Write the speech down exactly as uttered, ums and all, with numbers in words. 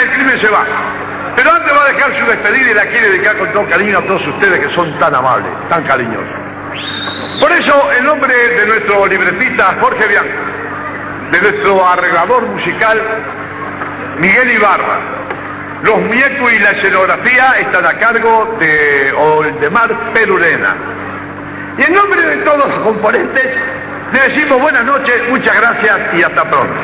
del crimen se va. Pero antes va a dejar su despedida y la quiere dedicar con todo cariño a todos ustedes que son tan amables, tan cariñosos. Por eso, en nombre de nuestro libretista Jorge Bianco, de nuestro arreglador musical Miguel Ibarra, los muñecos y la escenografía están a cargo de Oldemar Perurena. Y en nombre de todos los componentes, le decimos buenas noches, muchas gracias y hasta pronto.